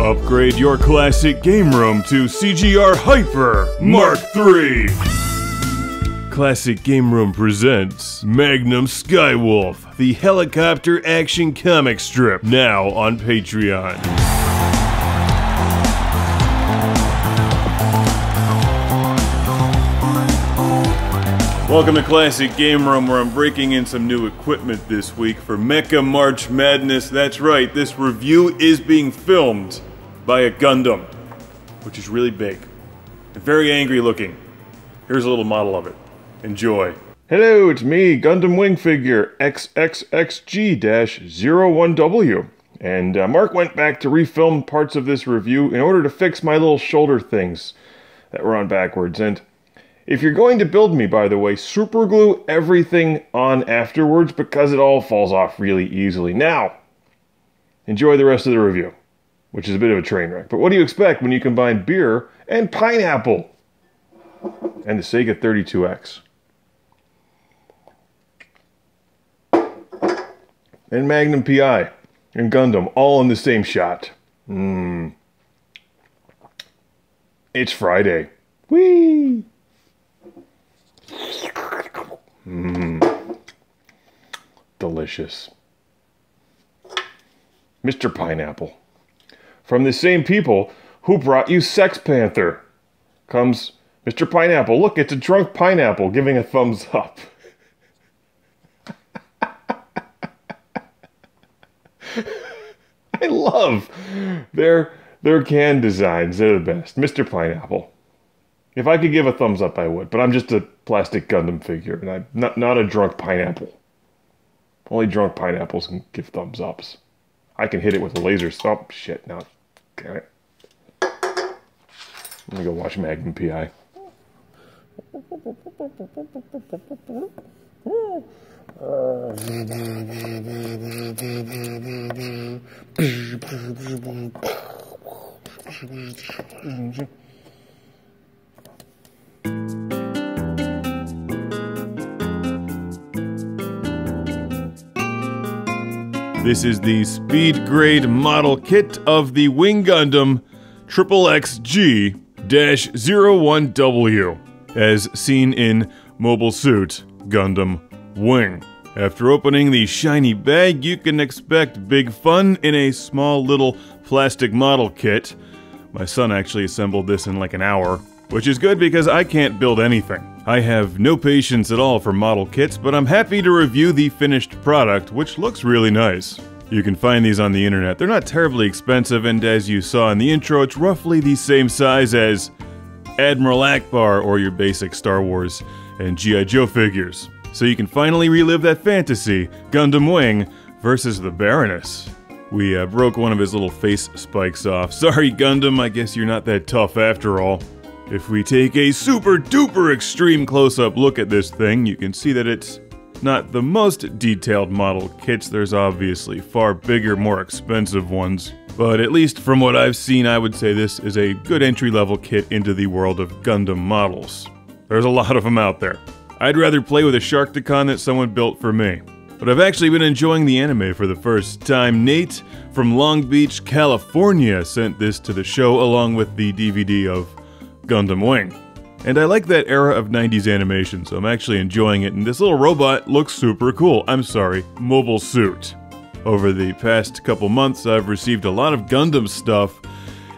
Upgrade your classic game room to CGR Hyper Mark III. Classic Game Room presents Magnum Skywolf, the helicopter action comic strip, now on Patreon. Welcome to Classic Game Room, where I'm breaking in some new equipment this week for Mecha March Madness. That's right, this review is being filmed by a Gundam, which is really big and very angry looking. Here's a little model of it. Enjoy. Hello, it's me, Gundam Wing figure XXXG-01W. And Mark went back to refilm parts of this review in order to fix my little shoulder things that were on backwards. And if you're going to build me, by the way, super glue everything on afterwards because it all falls off really easily. Now, enjoy the rest of the review, which is a bit of a train wreck. But what do you expect when you combine beer and pineapple and the Sega 32X? And Magnum PI and Gundam all in the same shot. It's Friday. Whee! Delicious. Mr. Pineapple. From the same people who brought you Sex Panther comes Mr. Pineapple. Look, it's a drunk pineapple giving a thumbs up. I love their can designs. They're the best. Mr. Pineapple. If I could give a thumbs up, I would, but I'm just a plastic Gundam figure, and I'm not a drunk pineapple. Only drunk pineapples can give thumbs ups. I can hit it with a laser stomp. Shit, now, damn it. Let me go watch Magnum PI. This is the speed grade model kit of the Wing Gundam XXXG-01W, as seen in Mobile Suit Gundam Wing. After opening the shiny bag, you can expect big fun in a small little plastic model kit. My son actually assembled this in like an hour, which is good because I can't build anything. I have no patience at all for model kits, but I'm happy to review the finished product, which looks really nice. You can find these on the internet. They're not terribly expensive, and as you saw in the intro, it's roughly the same size as Admiral Akbar or your basic Star Wars and G.I. Joe figures. So you can finally relive that fantasy, Gundam Wing versus the Baroness. We broke one of his little face spikes off. Sorry, Gundam, I guess you're not that tough after all. If we take a super duper extreme close-up look at this thing, you can see that it's not the most detailed model kits. There's obviously far bigger, more expensive ones. But at least from what I've seen, I would say this is a good entry-level kit into the world of Gundam models. There's a lot of them out there. I'd rather play with a Sharkticon that someone built for me. But I've actually been enjoying the anime for the first time. Nate from Long Beach, California sent this to the show along with the DVD of Gundam Wing. And I like that era of 90s animation, so I'm actually enjoying it, and this little robot looks super cool. I'm sorry, Mobile Suit. Over the past couple months, I've received a lot of Gundam stuff,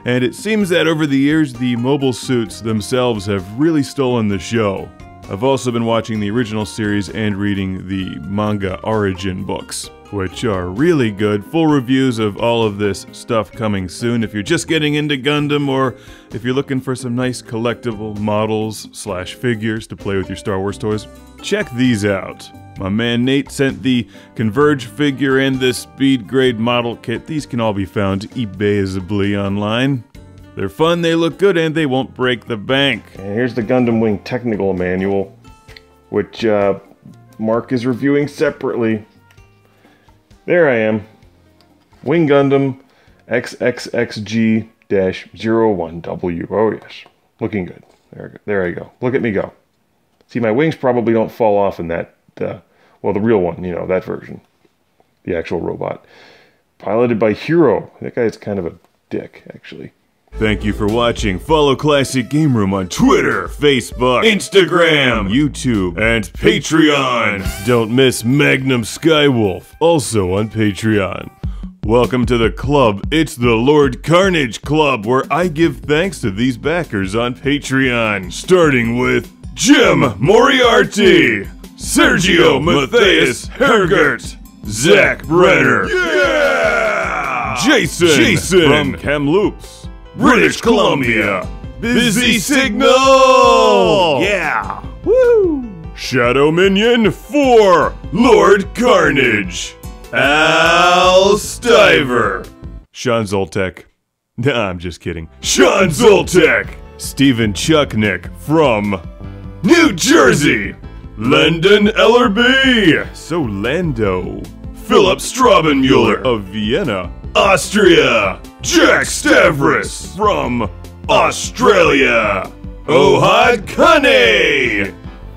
and it seems that over the years, the Mobile Suits themselves have really stolen the show. I've also been watching the original series and reading the manga origin books, which are really good. Full reviews of all of this stuff coming soon if you're just getting into Gundam, or if you're looking for some nice collectible models slash figures to play with your Star Wars toys. Check these out. My man Nate sent the Converge figure and the Speed Grade model kit. These can all be found eBay-isably online. They're fun, they look good, and they won't break the bank. And here's the Gundam Wing technical manual, which Mark is reviewing separately. There I am, Wing Gundam XXXG-01W. Oh yes, looking good. There I go. Look at me go. See, my wings probably don't fall off in that, well, the real one, you know, that version. The actual robot. Piloted by Hero. That guy's kind of a dick, actually. Thank you for watching. Follow Classic Game Room on Twitter, Facebook, Instagram, YouTube, and Patreon. Don't miss Magnum Skywolf, also on Patreon. Welcome to the club. It's the Lord Carnage Club, where I give thanks to these backers on Patreon, starting with Jim Moriarty, Sergio Matthias Hergert, Zach Brenner, yeah! Jason from Kamloops, British Columbia, Busy Signal, yeah, woo! Shadow Minion 4, Lord Carnage, Al Stiver, Sean Zoltek, nah, I'm just kidding, Sean Zoltek, Steven Chucknick from New Jersey, Landon Ellerby, so Lando, Philip Straubenmueller of Vienna, Austria, Jack Stavros from Australia, Ohad Kane,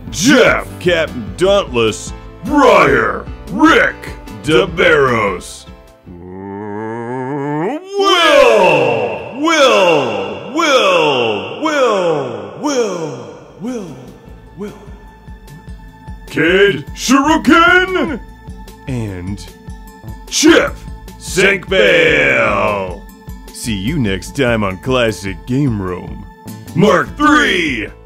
Jeff, Captain Dauntless, Briar, Rick, DeBarros, Will, Kid Shuriken, and Chip Sinkbale. See you next time on Classic Game Room. Mark III.